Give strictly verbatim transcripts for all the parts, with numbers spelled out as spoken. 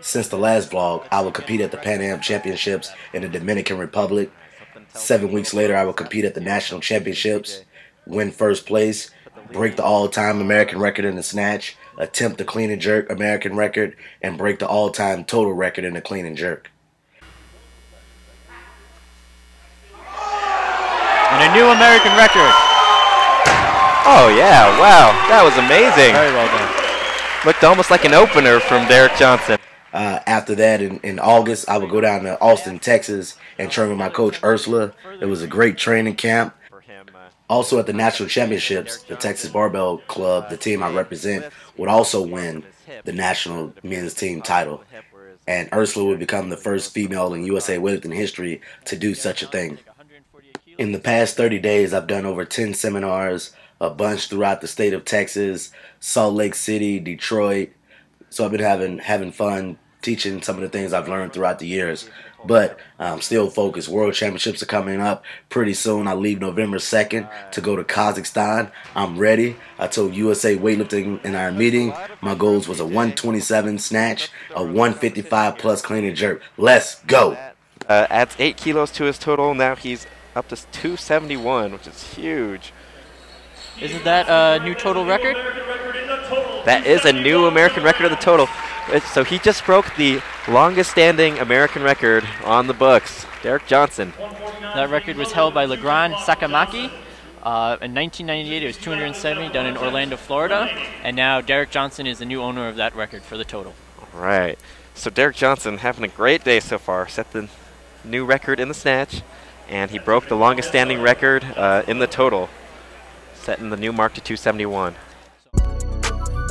Since the last vlog, I will compete at the Pan Am Championships in the Dominican Republic. Seven weeks later, I will compete at the National Championships, win first place, break the all-time American record in the snatch, attempt the clean and jerk American record, and break the all-time total record in the clean and jerk. And a new American record. Oh, yeah. Wow. That was amazing. Very well done. Looked almost like an opener from Derrick Johnson. Uh, after that, in, in August, I would go down to Austin, Texas, and train with my coach, Ursula. It was a great training camp. Also at the National Championships, the Texas Barbell Club, the team I represent, would also win the national men's team title. And Ursula would become the first female in U S A Weightlifting history to do such a thing. In the past thirty days, I've done over ten seminars, a bunch throughout the state of Texas, Salt Lake City, Detroit. So I've been having having fun teaching some of the things I've learned throughout the years. But I'm still focused. World Championships are coming up pretty soon. I leave November second to go to Kazakhstan. I'm ready. I told U S A Weightlifting in our meeting my goals was a one twenty-seven snatch, a one fifty-five plus clean and jerk. Let's go. Uh, adds eight kilos to his total. Now he's up to two seventy-one, which is huge. Isn't that a new total record? That is a new American record of the total. So he just broke the longest standing American record on the books, Derrick Johnson. That record was held by LeGrand Sakamaki. Uh, in nineteen ninety-eight, it was two hundred seventy, done in Orlando, Florida. And now Derrick Johnson is the new owner of that record for the total. All right. So Derrick Johnson having a great day so far. Set the new record in the snatch, and he broke the longest standing record uh, in the total, setting the new mark to two seventy-one.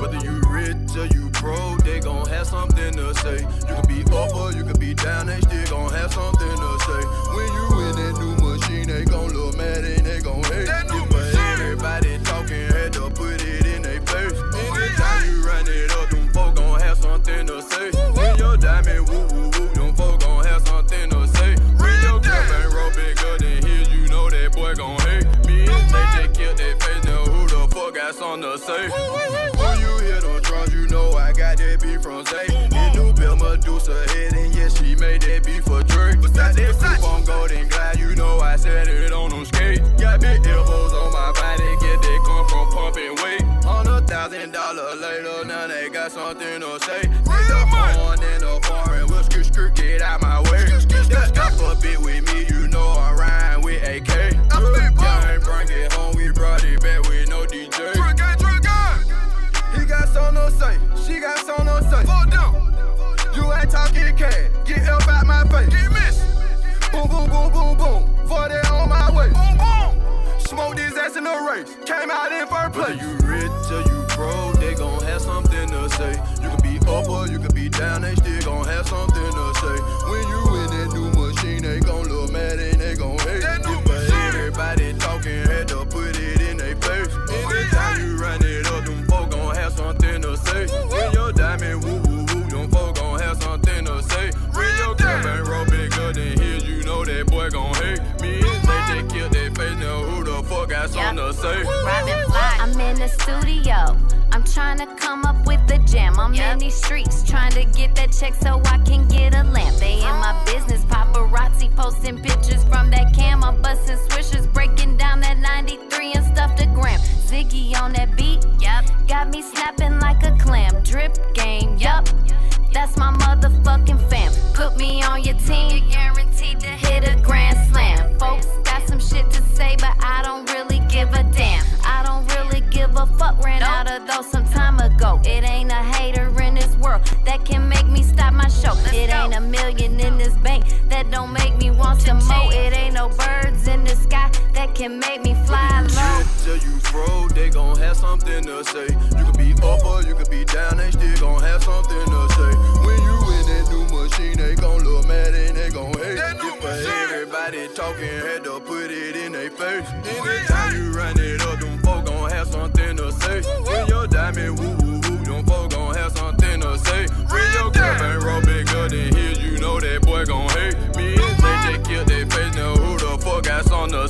Whether you rich or you pro, they gon' have something to say. You can be up or you can be down, they still gon' have something to say. When you in that new machine, they gon' look mad and they gon' hate. But everybody talking had to put it in their face. Anytime you run it up, them folk gon' have something to say. When your diamond woo woo woo, them folk gon' have something to say. When your girl ain't roll bigger than his, you know that boy gon' hate. On the safe. When you hear them drums, you know I got that beat from Zay. The new Bill Medusa head, and yes, she made that beat for Drake. Got that poop on Golden Glide, you know I said it on them skates. Got big elbows on my body, get they come from pumping weight. On a thousand dollar later, now they got something to say. Get up on in the bar and we'll skirt skirt get out my way. That got a bit with me, you know I rhyme with A K. I ain't bring it home, we brought it back with no D J. She got so no say. Fall down. You ain't talking cash. Get up out my face. Get missed. Boom, boom, boom, boom, boom. For that on my way. Boom, boom. Smoked his ass in a race. Came out in first place. Whether you rich or you bro, they gon' have something to say. You can be up or you can be down, they still gon' have something to say. When you in that new machine, they gon' look mad and they gon' hate. That new machine. Everybody talking had to put it in their face. Anytime you run it up, them folk gon' have something. When your diamond woo woo woo, them folk gon' have something to say. When your cap ain't roll bigger than his, you know that boy gon' hate. Me and Zay, they kill their face, now who the fuck got something to say? I'm in the studio, I'm tryna come up with the jam. I'm yep. in these streets, tryna get that check so I can get a lamp. They in my business, paparazzi posting pictures from that cam. I'm busting swishers, breaking down that ninety-three and stuff to gram. Ziggy on that beat, yep. got me snapping like a clam. Drip game, yup, that's my motherfucking fam. Put me on your team, you're guaranteed to hit a grand slam. Folks got some shit to say, but I don't really give a damn. I don't really give a fuck, ran nope. out of those some time ago. It ain't a hater in this world that can make me stop my show. Let's it go. Ain't a million in this bank that don't make me want some more. It ain't no birds in the sky that can make me fly low. You bro, they gon' have something to say. You can be up or you can be down, they still gon' have something to say. When you in that new machine, they gon' look mad and they gon' hate. But everybody talking had to put it in their face. Anytime you run it up, them folk gon' have something to say. When your diamond woo woo woo, them folk gon' have something to say. When your cap ain't roll bigger than his, you know that boy gon' hate. Me and Zay, they kill their face, now who the fuck got something to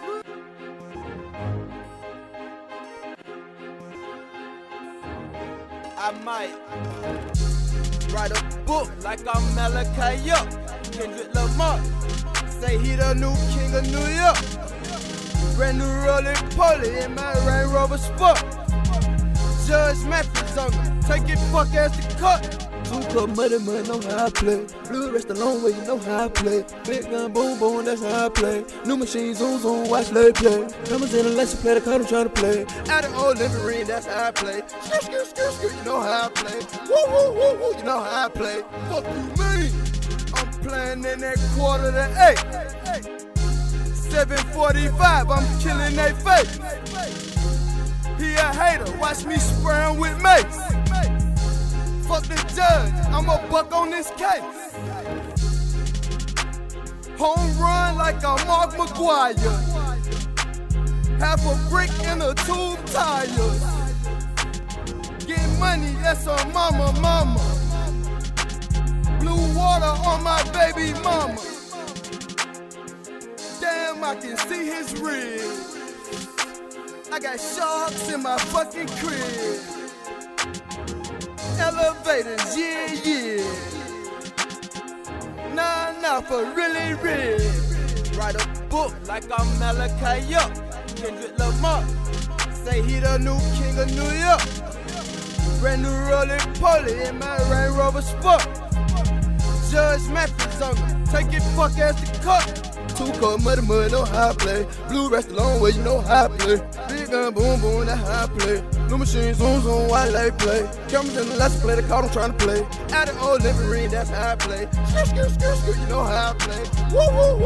I might write a book like I'm Malachi up. Kendrick Lamar, say he the new king of New York. Brand new rolling poly in my Range Rover Sport. Judge Matthews on me, take it fuck ass to cut. Two cup muddy mud, know how I play. Blue rest a long way, you know how I play. Big gun, boom, boom, that's how I play. New machine, zoom, zoom, watch Larry play. Numbers in the last play, the card I'm trying to play. Out of old living ring, that's how I play. Skip, skip, skip, skip, you know how I play. Woo, woo, woo, woo, you know how I play. Fuck you, me. I'm playing in that quarter to eight. seven forty-five, I'm killing they face. He a hater, watch me spraying with mace. Fuck the judge, I'm a buck on this case. Home run like a Mark McGuire. Half a brick in a tube tire. Get money, that's a mama, mama. Blue water on my baby mama. Damn, I can see his ribs. I got sharks in my fucking crib. Elevators, yeah, yeah. Nah, nah, for really real. Write a book like I'm Malachi up. Kendrick Lamar, say he the new king of New York. Brand new rolling poly in my Range Rover Sport. Judge Matthews on me, take it fuck ass to cut. Two cup muddy mud, know how I play. Blue rest a long way, you know how I play. Big gun, boom, boom, that's how I play. New machine, zoom, zoom, why they play? Cameras in the last play, the card I'm trying to play. Out of old living ring, that's how I play. Skip, skip, skip, skip, you know how I play. Woo, woo, woo.